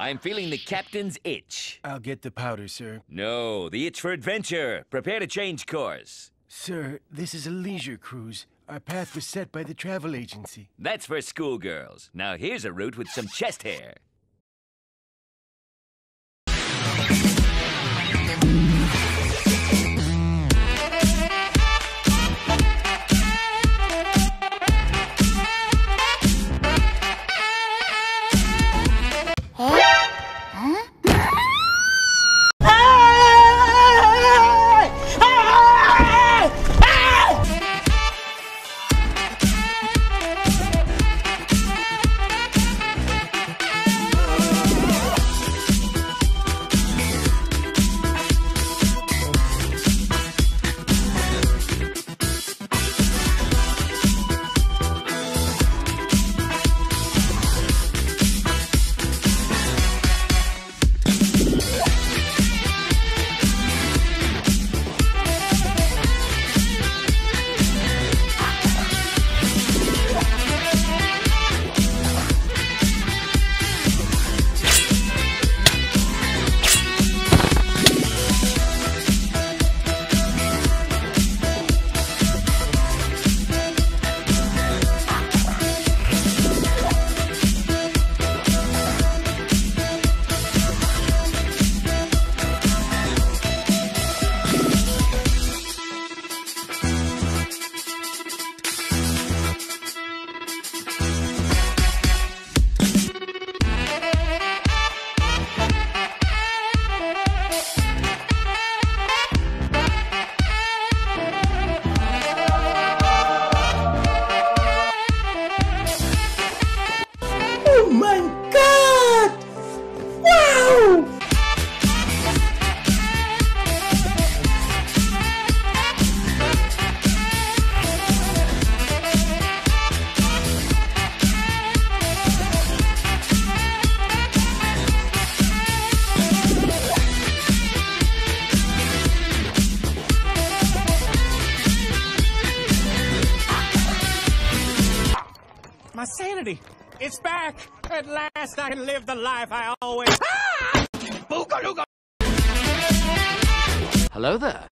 I'm feeling the captain's itch. I'll get the powder, sir. No, the itch for adventure. Prepare to change course. Sir, this is a leisure cruise. Our path was set by the travel agency. That's for schoolgirls. Now here's a route with some chest hair. My sanity! It's back! At last I live the life I always... Ah! Boogalooga! Hello there.